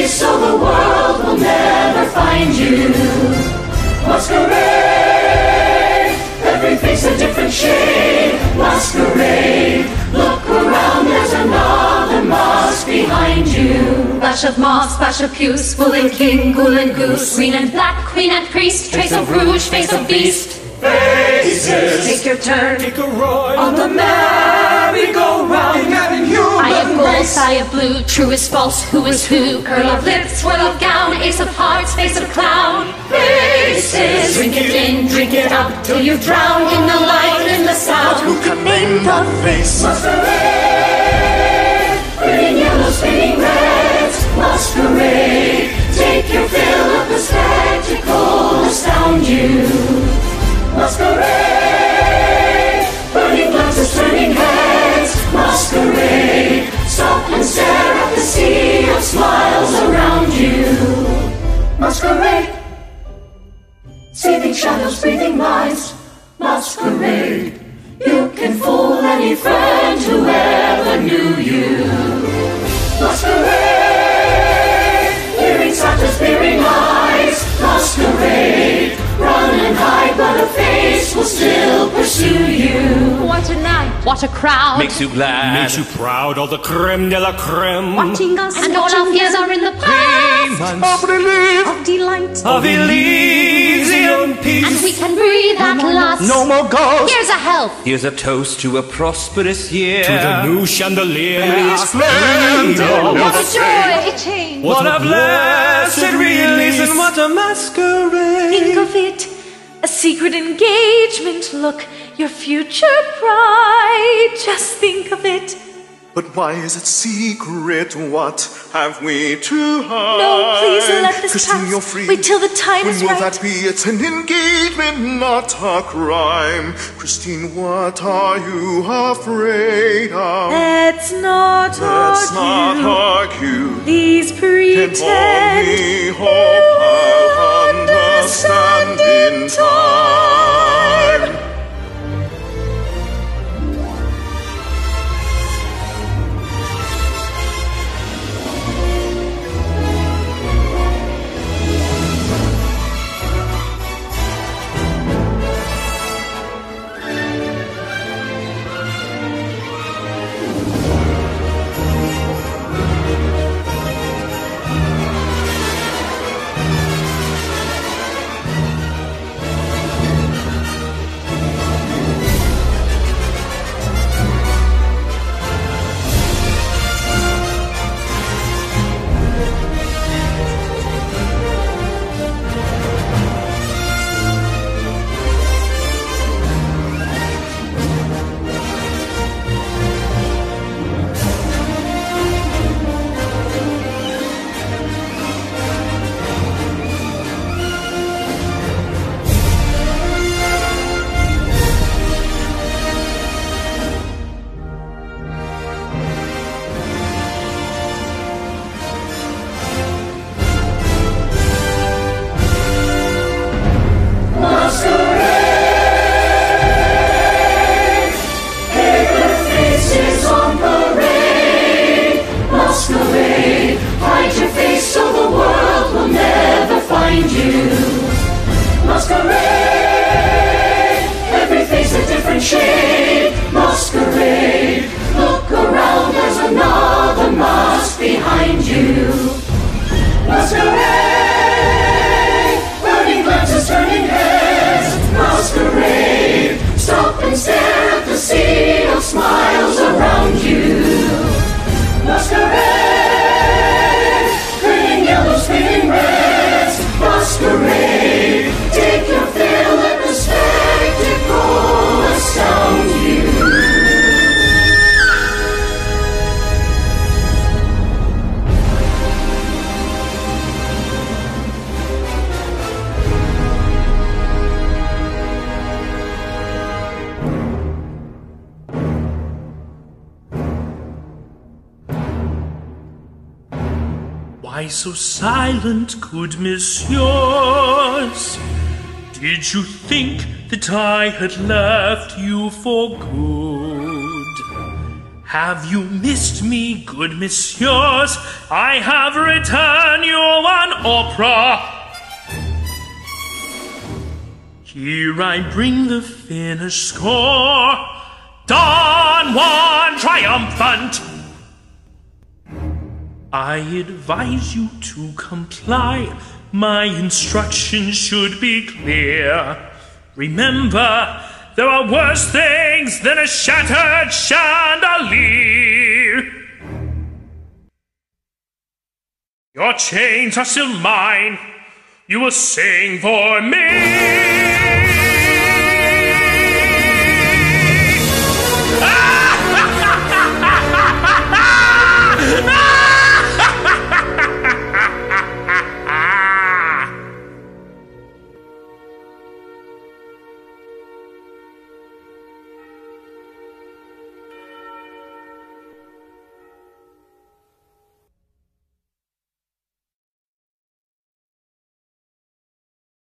place so the world will never find you. Masquerade, everything's a different shade. Masquerade, look around, there's another mask behind you. Splash of moss, splash of puce, wool and king, ghoul and goose, green and black, queen and priest, trace of rouge, face of beast. Faces, take your turn, take a ride on the merry-go-round. I have gold, I have blue, true is false, who is who? Curl of lips, swirl of gown, ace of hearts, face of clown. Faces, drink it in, drink it out, till you drown in the light, in the sound. Who can name the face? Masquerade, green, yellow, spinning reds. Masquerade, take your fill of the spectacle, astound you. Masquerade, burning glances, turning heads. Masquerade, stop and stare at the sea of smiles around you. Masquerade, saving shadows, breathing lies. Masquerade, you can fool any friend who ever knew you. Masquerade, leering suckers, peering eyes. Masquerade, run and hide, but a face will still pursue you. What a night, what a crowd. Makes you glad, makes you proud, all the creme de la creme. Watching us, and all our fears are in the past. Of relief, of delight, of Elysium peace. And we can breathe at last. No more ghosts. Here's a health, here's a toast to a prosperous year. To the new chandelier, what a joy, it changed. What a blessed release, and what a masquerade. Think of it, a secret engagement. Look, your future bride. Just think of it. But why is it secret? What have we to hide? No, please let this pass. You're free. Wait till the time is right. When will that be? It's an engagement, not a crime. Christine, what are you afraid of? Let's not argue. These pretend can only hope I'll understand in time. Masquerade, every face a different shade. Masquerade, look around, there's another mask behind you. Masquerade, burning glances, turning heads. Masquerade, stop and stare at the sea of smiles around you. Masquerade, green, yellow, screaming reds. Masquerade, why so silent, good messieurs? Did you think that I had left you for good? Have you missed me, good messieurs? I have written you an opera. Here I bring the finished score, Don Juan triumphant. I advise you to comply. My instructions should be clear. Remember, there are worse things than a shattered chandelier. Your chains are still mine. You will sing for me.